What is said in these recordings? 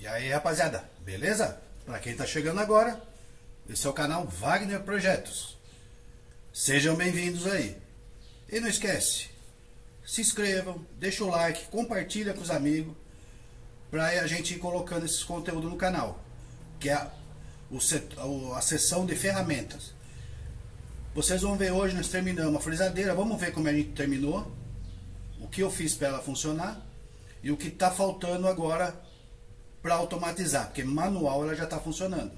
E aí, rapaziada, beleza? Para quem tá chegando agora, esse é o canal Wagner Projetos. Sejam bem-vindos aí. E não esquece, se inscrevam, deixa o like, compartilha com os amigos, para a gente ir colocando esses conteúdos no canal, que é a seção de ferramentas. Vocês vão ver hoje, nós terminamos a frisadeira, vamos ver como a gente terminou, o que eu fiz para ela funcionar e o que está faltando agora para automatizar, porque manual ela já está funcionando.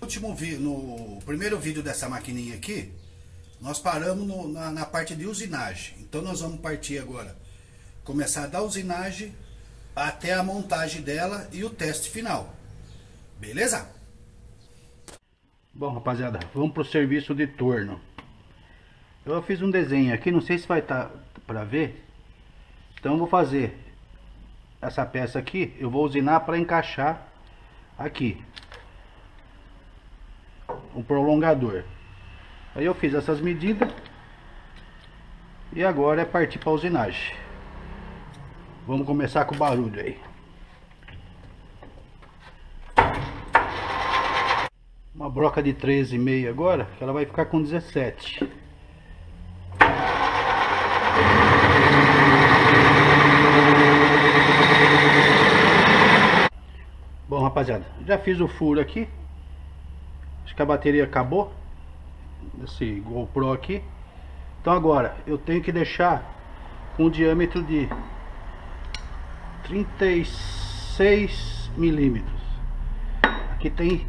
No primeiro vídeo dessa maquininha aqui, nós paramos na parte de usinagem, então nós vamos partir agora, começar da usinagem até a montagem dela e o teste final, beleza? Bom, rapaziada, vamos pro serviço de torno. Eu fiz um desenho aqui, não sei se vai estar para ver. Então eu vou fazer essa peça aqui, eu vou usinar para encaixar aqui um prolongador. Aí eu fiz essas medidas e agora é partir para usinagem. Vamos começar com o barulho aí. Uma broca de 13,5 agora, que ela vai ficar com 17. Bom, rapaziada, já fiz o furo aqui. Acho que a bateria acabou desse GoPro aqui. Então agora eu tenho que deixar com um diâmetro de 36 milímetros. Aqui tem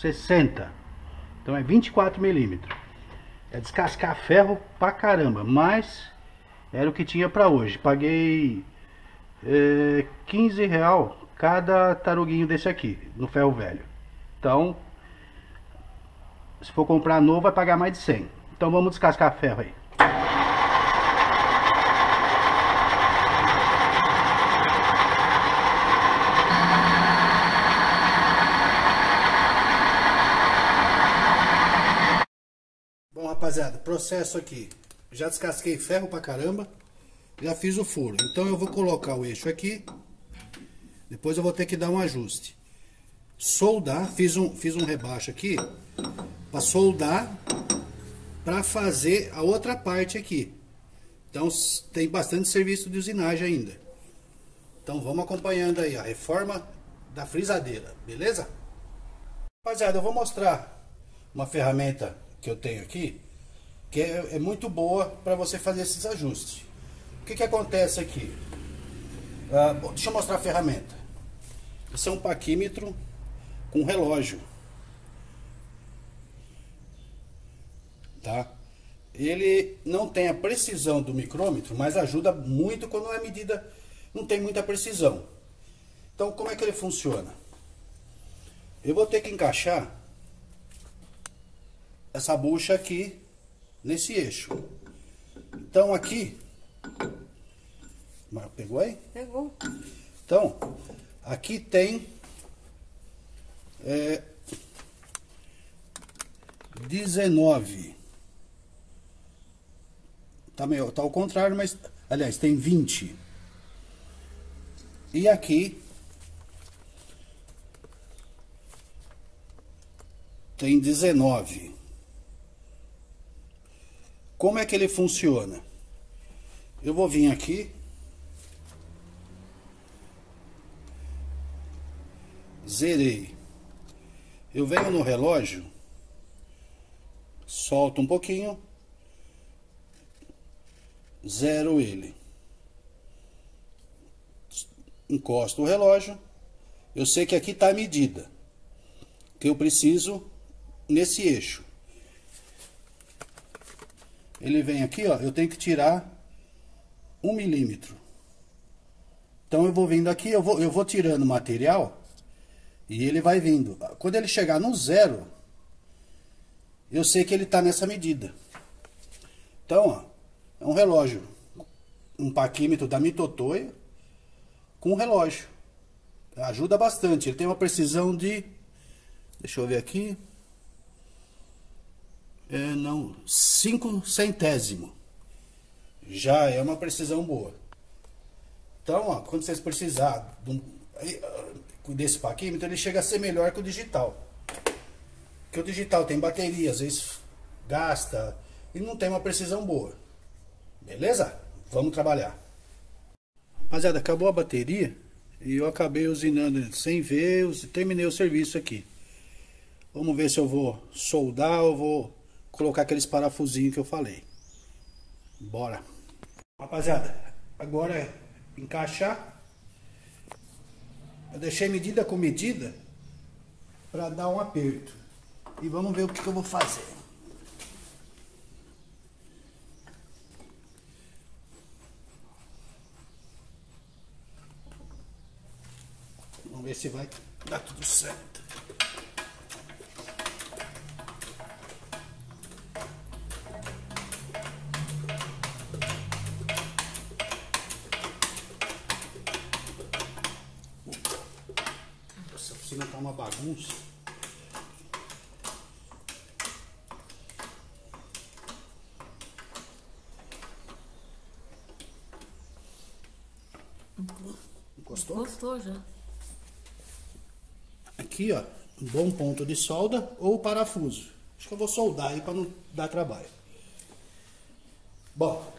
60. Então é 24 milímetros. É descascar ferro pra caramba, mas era o que tinha pra hoje. Paguei R$15 cada taruguinho desse aqui, no ferro velho. Então, se for comprar novo, vai pagar mais de 100. Então vamos descascar ferro aí. Rapaziada, processo aqui, já descasquei ferro pra caramba, já fiz o furo, então eu vou colocar o eixo aqui, depois eu vou ter que dar um ajuste, soldar, fiz um rebaixo aqui, pra soldar, pra fazer a outra parte aqui, então tem bastante serviço de usinagem ainda, então vamos acompanhando aí a reforma da frisadeira, beleza? Rapaziada, eu vou mostrar uma ferramenta que eu tenho aqui, que é muito boa para você fazer esses ajustes. O que que acontece aqui? Deixa eu mostrar a ferramenta. Esse é um paquímetro com relógio, tá? Ele não tem a precisão do micrômetro, mas ajuda muito quando a medida não tem muita precisão. Então como é que ele funciona? Eu vou ter que encaixar essa bucha aqui nesse eixo. Então aqui, pegou aí? Pegou. Então aqui tem 19. Tá ao contrário, mas aliás tem 20. E aqui tem 19. Como é que ele funciona? Eu vou vir aqui, zerei, eu venho no relógio, solto um pouquinho, zero ele, encosto o relógio, eu sei que aqui está a medida que eu preciso nesse eixo. Ele vem aqui, ó, eu tenho que tirar 1 milímetro. Então eu vou vindo aqui, eu vou tirando o material e ele vai vindo. Quando ele chegar no zero, eu sei que ele tá nessa medida. Então, ó, é um relógio, um paquímetro da Mitotoia com relógio. Ajuda bastante, ele tem uma precisão de, deixa eu ver aqui, 5 centésimo. Já é uma precisão boa. Então, ó, quando vocês precisarem desse paquímetro, então ele chega a ser melhor que o digital. Porque o digital tem bateria, às vezes gasta e não tem uma precisão boa. Beleza? Vamos trabalhar. Rapaziada, acabou a bateria e eu acabei usinando sem ver, terminei o serviço aqui. Vamos ver se eu vou soldar ou vou colocar aqueles parafusinhos que eu falei. Bora. Rapaziada, agora é encaixar. Eu deixei medida com medida para dar um aperto. E vamos ver o que eu vou fazer. Vamos ver se vai dar tudo certo. Essa oficina tá uma bagunça. Gostou? Gostou já. Aqui, ó, um bom ponto de solda ou parafuso. Acho que eu vou soldar aí para não dar trabalho. Bom,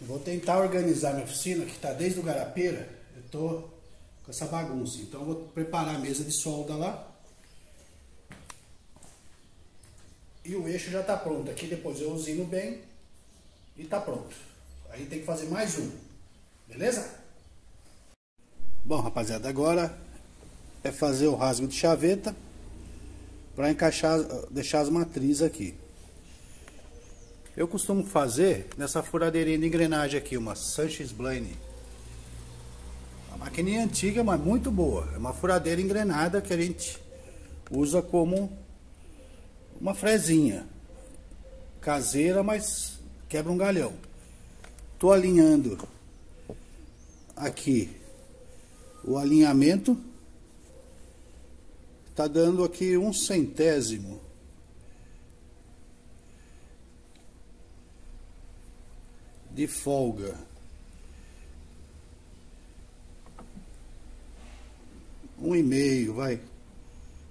eu vou tentar organizar minha oficina, que está desde o Garapeira. Eu tô com essa bagunça, então eu vou preparar a mesa de solda lá. E o eixo já está pronto. Aqui depois eu usino bem e tá pronto. Aí tem que fazer mais um, beleza? Bom, rapaziada, agora é fazer o rasgo de chaveta para encaixar, deixar as matrizes aqui. Eu costumo fazer nessa furadeirinha de engrenagem aqui, uma Sanchez Blaine. Uma maquininha antiga, mas muito boa. É uma furadeira engrenada que a gente usa como uma frezinha caseira, mas quebra um galhão. Tô alinhando aqui o alinhamento. Tá dando aqui 1/100. De folga. Um e meio, vai.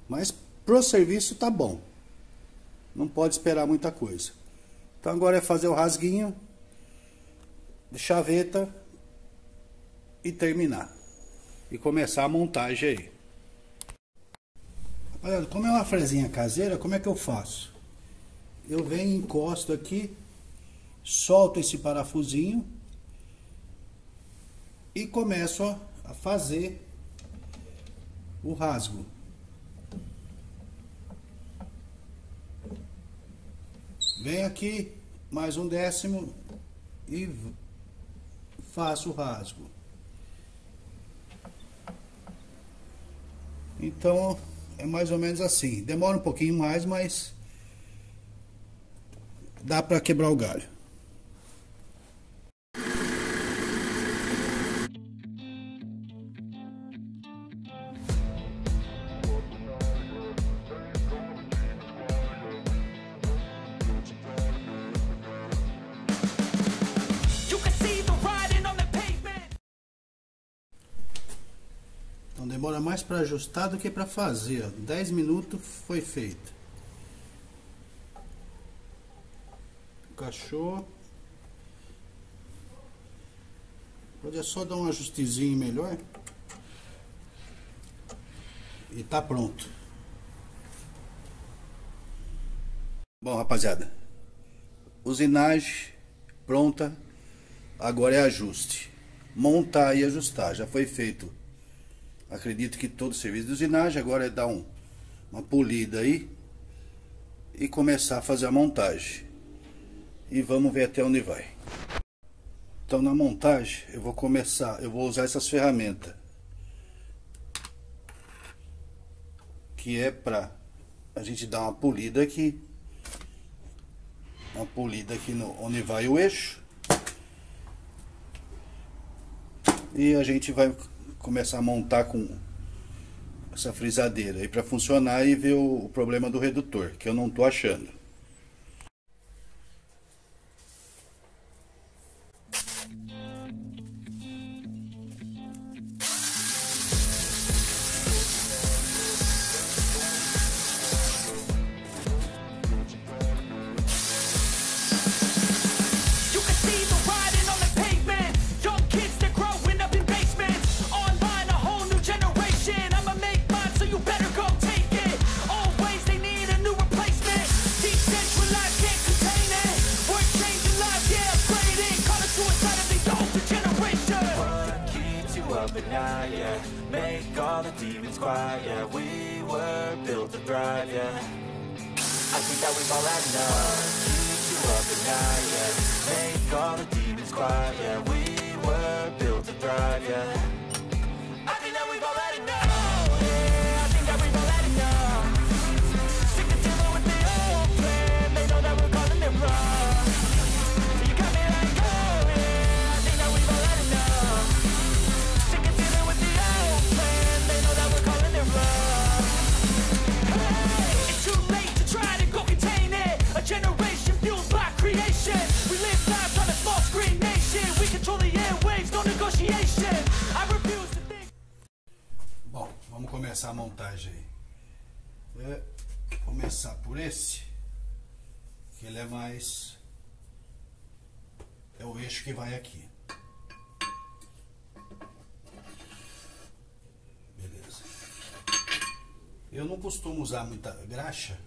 Mas pro serviço tá bom. Não pode esperar muita coisa. Então agora é fazer o rasguinho de chaveta e terminar. E começar a montagem aí. Rapaziada, como é uma fresinha caseira, como é que eu faço? Eu venho, encosto aqui, solto esse parafusinho e começo a fazer o rasgo. Venho aqui, mais 1/10 e faço o rasgo. Então é mais ou menos assim. Demora um pouquinho mais, mas dá para quebrar o galho. Demora mais para ajustar do que para fazer. 10 minutos foi feito. Encaixou. Pode é só dar um ajustezinho melhor. E tá pronto. Bom, rapaziada, usinagem pronta. Agora é ajuste. Montar e ajustar. Já foi feito. Acredito que todo o serviço de usinagem. Agora é dar uma polida aí e começar a fazer a montagem. E vamos ver até onde vai. Então na montagem eu vou começar, eu vou usar essas ferramentas, que é pra a gente dar uma polida aqui. Uma polida aqui onde vai o eixo. E a gente vai começar a montar com essa frisadeira aí para funcionar e ver o problema do redutor, que eu não tô achando. it now, yeah. Make all the demons quiet, yeah. We were built to thrive, yeah. I think that we've all had enough. Keep you up at night, yeah. Make all the demons quiet, yeah. We were built to thrive, yeah. I think that we've all had enough. Bom, vamos começar a montagem aí. Começar por esse, que ele é mais... é o eixo que vai aqui. Beleza. Eu não costumo usar muita graxa,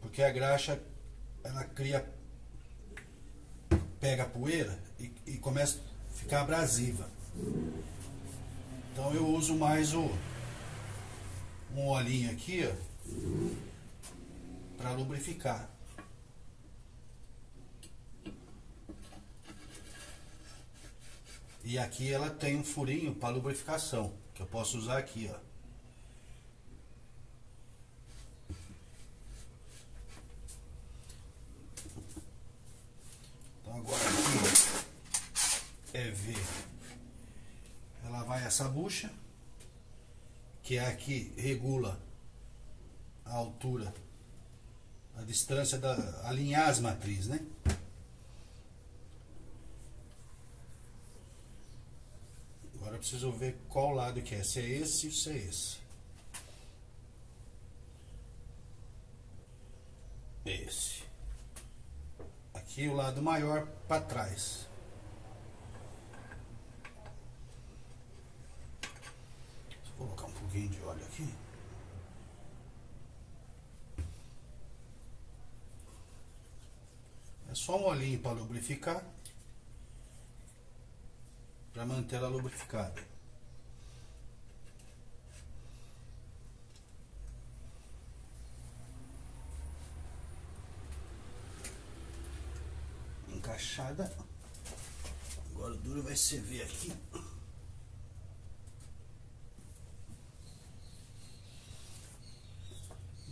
porque a graxa, ela cria... pega a poeira e começa a ficar abrasiva. Então eu uso mais um olhinho aqui, ó, para lubrificar. E aqui ela tem um furinho para lubrificação, que eu posso usar aqui, ó. Agora aqui é ver, ela vai essa bucha, que aqui regula a altura, a distância, alinhar as matrizes, né? Agora eu preciso ver qual lado que é, se é esse ou se é esse. Esse. Aqui o lado maior para trás. Vou colocar um pouquinho de óleo aqui. É só um olhinho para lubrificar, para manter ela lubrificada. Encaixada. Agora o duro vai ser ver aqui.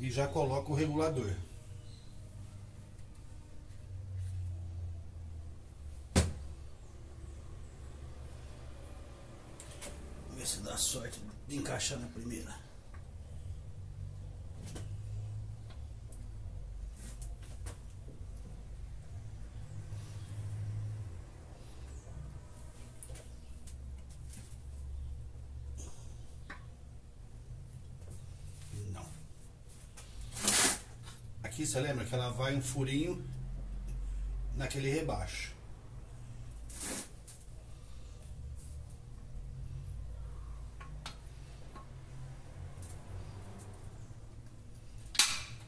E já coloco o regulador. Vamos ver se dá sorte de encaixar na primeira. Aqui, você lembra que ela vai um furinho naquele rebaixo.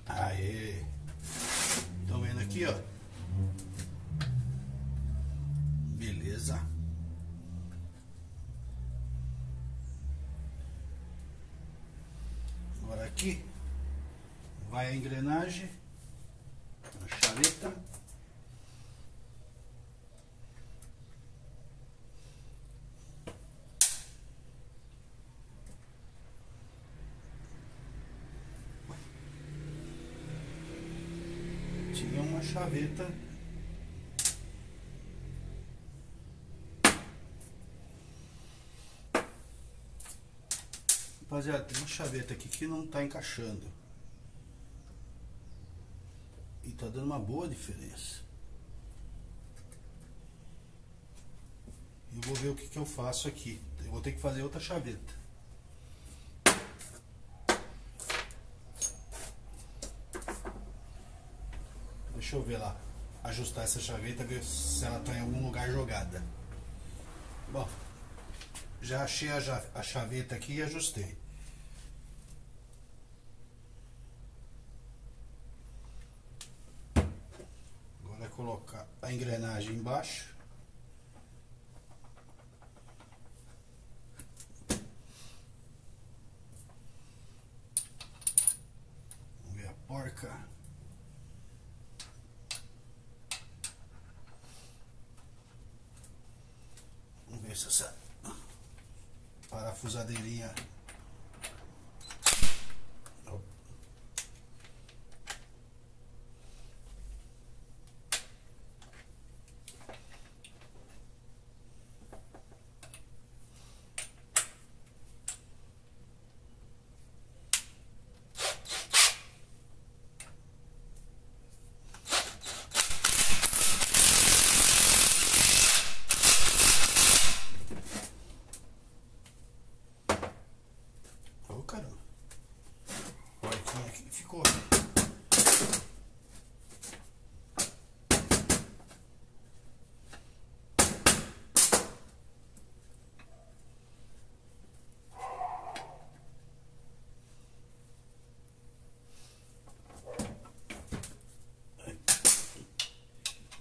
Aê! Estão vendo aqui, ó? Beleza. Agora aqui vai a engrenagem. Paleta. Tinha uma chaveta. Rapaziada, tem uma chaveta aqui que não tá encaixando. E tá dando uma boa diferença. Eu vou ver o que eu faço aqui. Eu vou ter que fazer outra chaveta. Deixa eu ver lá, ajustar essa chaveta, ver se ela tá em algum lugar jogada. Bom, já achei a chaveta aqui e ajustei. Colocar a engrenagem embaixo cá. Vamos ver se essa parafusadeirinha...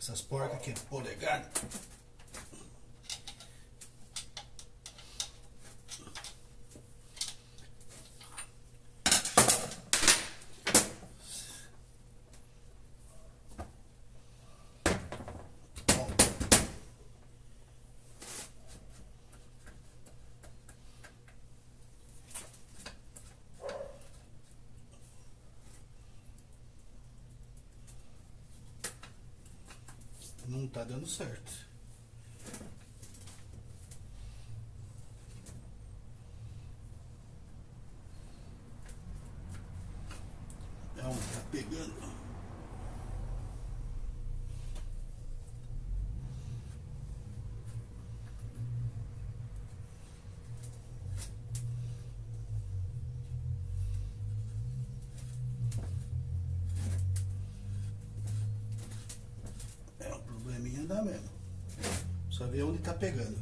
Essas porcas que é polegada. Não tá dando certo. Não, tá pegando. Dá mesmo, só ver onde tá pegando.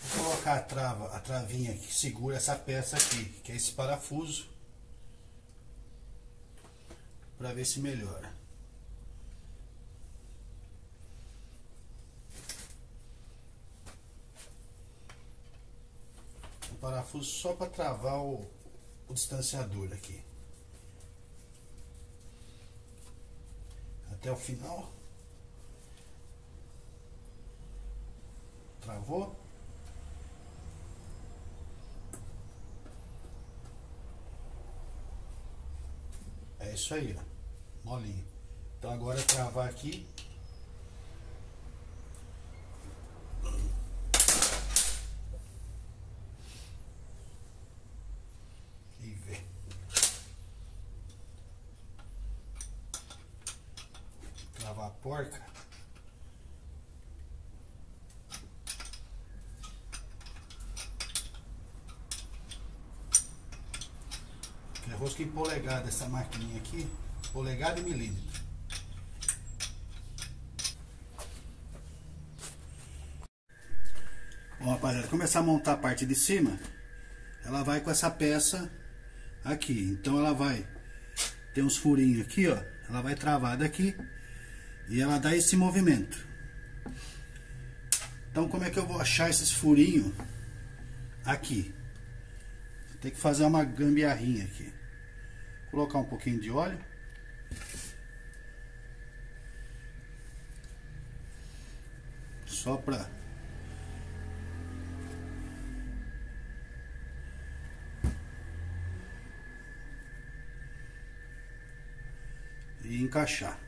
Vou colocar a travinha que segura essa peça aqui, que é esse parafuso, para ver se melhora. Parafuso só para travar o distanciador aqui até o final. Travou. É isso aí, ó, molinho. Então agora é travar aqui. A porca que é rosca em polegada, essa maquininha aqui, polegada e milímetro. Bom, rapaziada, começar a montar a parte de cima. Ela vai com essa peça aqui, então ela vai ter uns furinhos aqui, ó, ela vai travada aqui. E ela dá esse movimento. Então como é que eu vou achar esses furinhos aqui? Tem que fazer uma gambiarrinha aqui. Colocar um pouquinho de óleo. Só pra... e encaixar.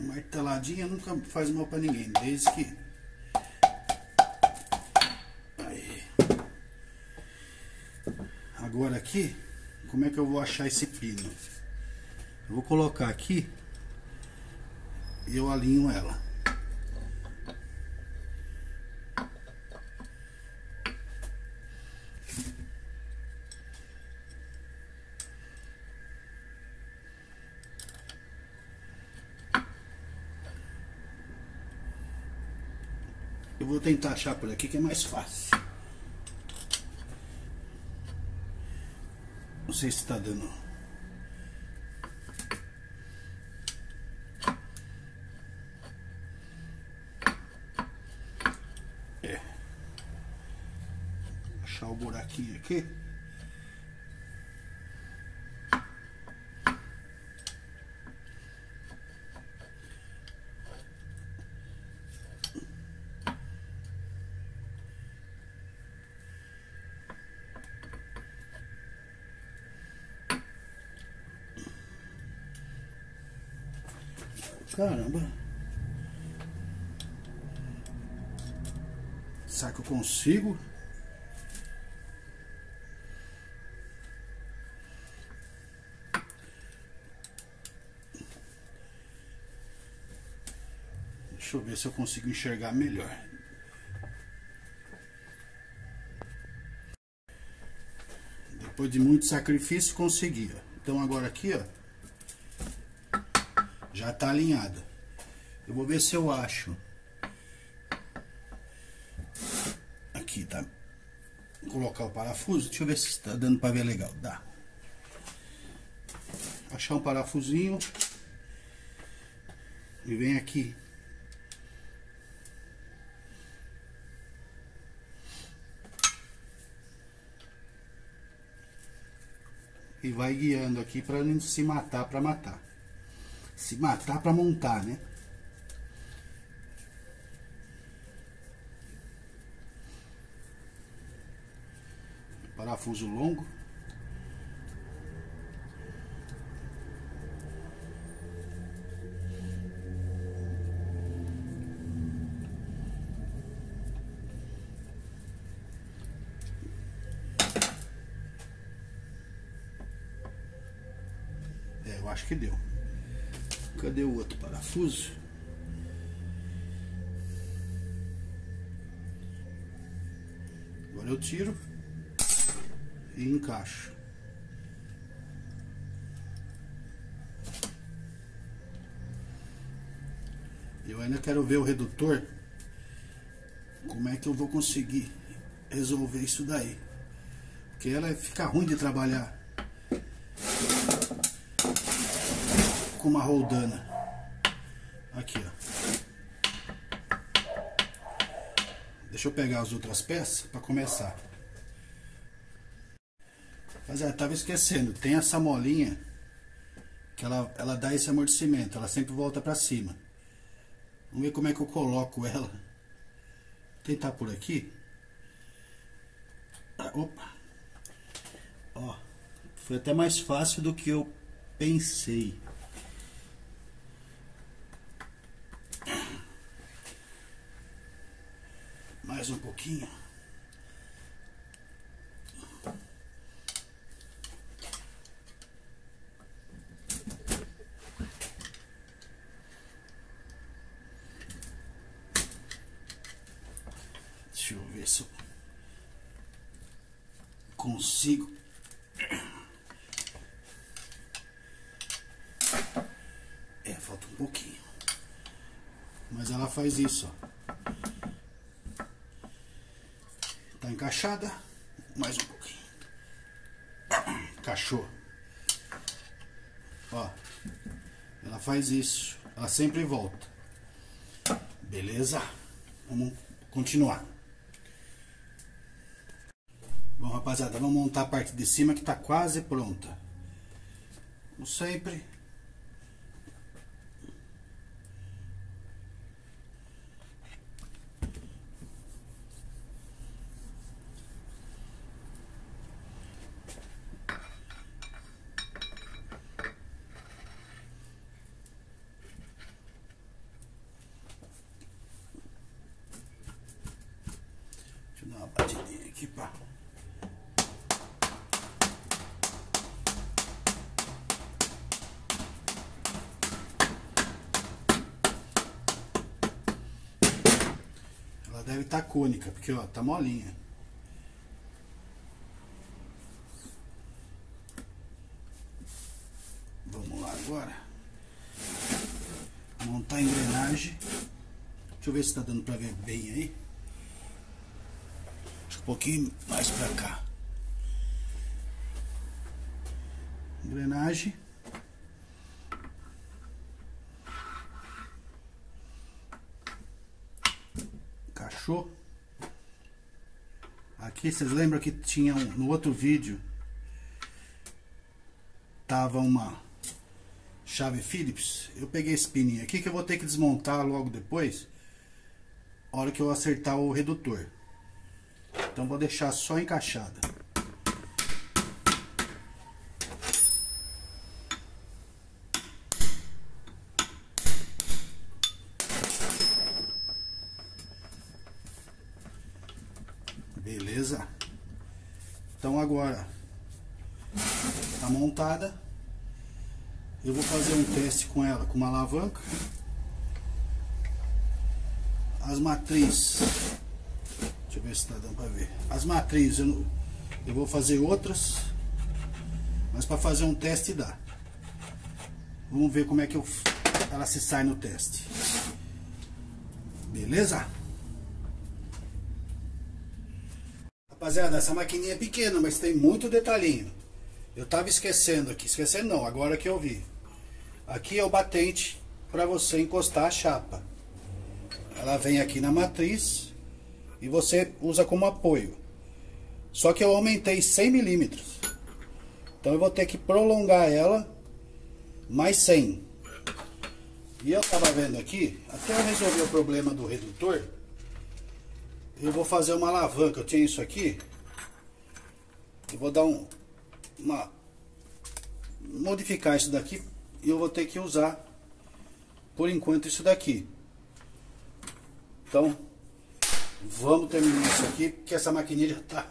Marteladinha nunca faz mal pra ninguém, desde que... Aí. Agora aqui, como é que eu vou achar esse pino? Eu vou colocar aqui e eu alinho ela. Eu vou tentar achar por aqui que é mais fácil. sei se está dando. É. Vou achar o buraquinho aqui. Caramba. Será que eu consigo? Deixa eu ver se eu consigo enxergar melhor. Depois de muito sacrifício, consegui. Então agora aqui, ó, já tá alinhada. Eu vou ver se eu acho. Aqui tá. Vou colocar o parafuso. Deixa eu ver se está dando para ver legal. Dá. Achar um parafusinho. E vem aqui. E vai guiando aqui para não se matar para matar. Se matar para montar, né? Parafuso longo. É, eu acho que deu. Cadê o outro parafuso? Agora eu tiro e encaixo. Eu ainda quero ver o redutor. Como é que eu vou conseguir resolver isso daí? Porque ela fica ruim de trabalhar com uma roldana aqui, ó. Deixa eu pegar as outras peças para começar. Mas eu tava esquecendo, tem essa molinha que ela dá esse amortecimento, ela sempre volta para cima. Vamos ver como é que eu coloco ela. Vou tentar por aqui. Opa. Ó, foi até mais fácil do que eu pensei. Mais um pouquinho. Deixa eu ver se eu consigo. É, falta um pouquinho. Mas ela faz isso, ó. Encaixada, mais um pouquinho. Encaixou. Ó, ela faz isso, ela sempre volta. Beleza? Vamos continuar. Bom, rapaziada, vamos montar a parte de cima que tá quase pronta. Como sempre. Ela deve estar cônica, porque ó, tá molinha. Vamos lá agora. Montar a engrenagem. Deixa eu ver se tá dando para ver bem aí. Um pouquinho mais pra cá. engrenagem. Encaixou. Aqui, vocês lembram que tinha no outro vídeo, tava uma chave Phillips. Eu peguei esse pininho aqui que eu vou ter que desmontar logo depois, a hora que eu acertar o redutor. Então vou deixar só encaixada. Beleza? Então agora tá montada. Eu vou fazer um teste com ela com uma alavanca. As matrizes, deixa eu ver se tá dando para ver. As matrizes eu vou fazer outras, mas para fazer um teste dá. Vamos ver como é que ela se sai no teste. Beleza? Rapaziada, essa maquininha é pequena, mas tem muito detalhinho. Eu tava esquecendo aqui, esquecendo não, agora que eu vi. Aqui é o batente para você encostar a chapa. Ela vem aqui na matriz e você usa como apoio. Só que eu aumentei 100 milímetros. Então eu vou ter que prolongar ela mais 100. E eu tava vendo aqui, até eu resolver o problema do redutor, eu vou fazer uma alavanca. Eu tinha isso aqui. Eu vou dar modificar isso daqui. E eu vou ter que usar, por enquanto, isso daqui. Então, vamos terminar isso aqui, porque essa maquininha já está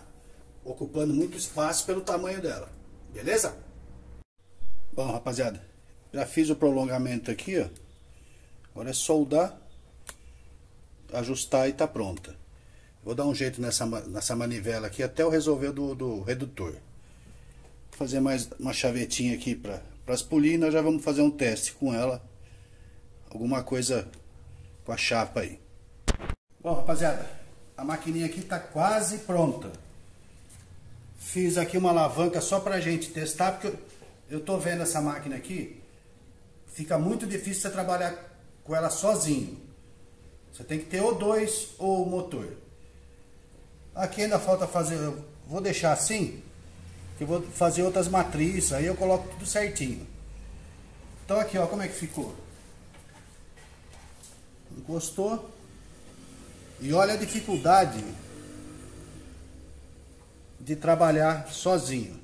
ocupando muito espaço pelo tamanho dela. Beleza? Bom, rapaziada, já fiz o prolongamento aqui, ó. Agora é soldar, ajustar e tá pronta. Vou dar um jeito nessa manivela aqui até eu resolver do redutor. Vou fazer mais uma chavetinha aqui para as polinas. Nós já vamos fazer um teste com ela, alguma coisa com a chapa aí. Bom, rapaziada, a maquininha aqui tá quase pronta. Fiz aqui uma alavanca só pra gente testar, porque eu tô vendo essa máquina aqui, fica muito difícil você trabalhar com ela sozinho. Você tem que ter ou dois ou o motor. Aqui ainda falta fazer, eu vou deixar assim, que eu vou fazer outras matrizes, aí eu coloco tudo certinho. Então aqui, ó, como é que ficou? Encostou. E olha a dificuldade de trabalhar sozinho.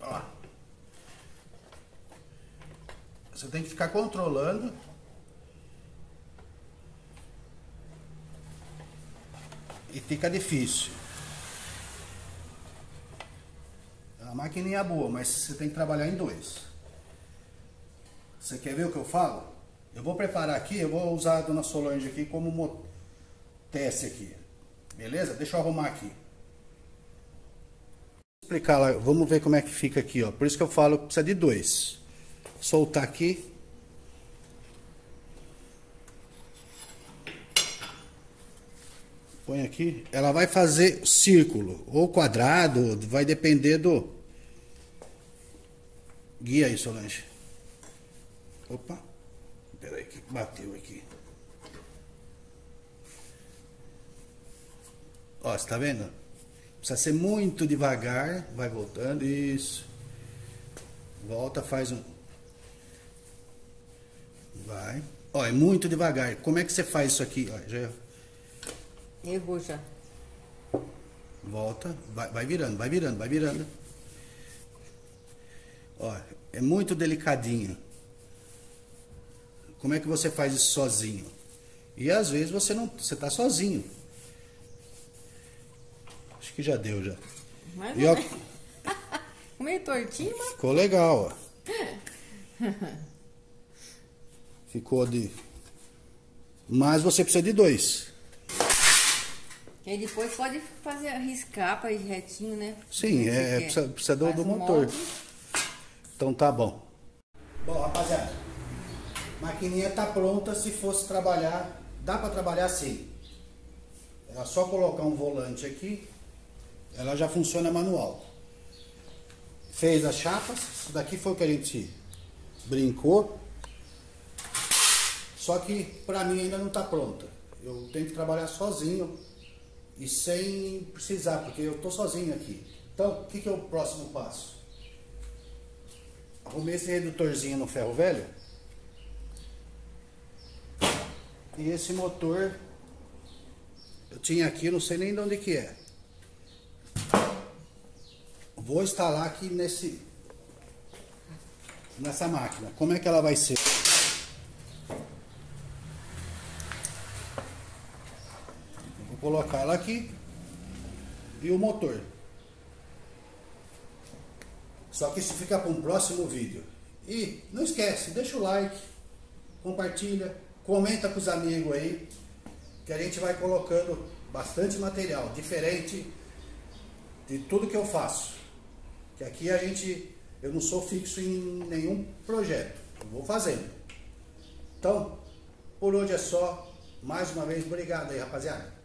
Ó. Você tem que ficar controlando. E fica difícil. A maquininha é boa, mas você tem que trabalhar em dois. Você quer ver o que eu falo? Eu vou preparar aqui, eu vou usar a Dona Solange aqui como teste aqui. Beleza? Deixa eu arrumar aqui. Vou explicar lá, vamos ver como é que fica aqui, ó. Por isso que eu falo que precisa de dois. Soltar aqui. Põe aqui. Ela vai fazer círculo ou quadrado, vai depender do... Guia aí, Solange. Opa. Espera aí que bateu aqui. Ó, você tá vendo? Precisa ser muito devagar. Vai voltando, isso. Volta, faz um... Vai. Ó, é muito devagar. Como é que você faz isso aqui? Ó, já... Errou já. Volta, vai virando, vai virando, vai virando. Ó, é muito delicadinho. Como é que você faz isso sozinho? E às vezes você não, você tá sozinho. Acho que já deu já. Mas e ó, meio tortinho. Ficou legal, ó. Ficou de... Mas você precisa de dois. E aí depois pode fazer, riscar para ir retinho, né? Sim, é, precisa do motor. Então tá bom. Bom, rapaziada. A maquininha tá pronta. Se fosse trabalhar, dá para trabalhar sim. É só colocar um volante aqui, ela já funciona manual. fez as chapas. Isso daqui foi o que a gente brincou. Só que pra mim ainda não tá pronta. Eu tenho que trabalhar sozinho e sem precisar, porque eu tô sozinho aqui. Então, o que que é o próximo passo? Arrumei esse redutorzinho no ferro velho. E esse motor eu tinha aqui, não sei nem de onde que é. Vou instalar aqui nessa máquina. Como é que ela vai ser? Vou colocar ela aqui e o motor. Só que isso fica para um próximo vídeo. E não esquece, deixa o like, compartilha, comenta com os amigos aí, que a gente vai colocando bastante material diferente de tudo que eu faço. Que aqui eu não sou fixo em nenhum projeto, eu vou fazendo. Então, por hoje é só. Mais uma vez, obrigado aí, rapaziada.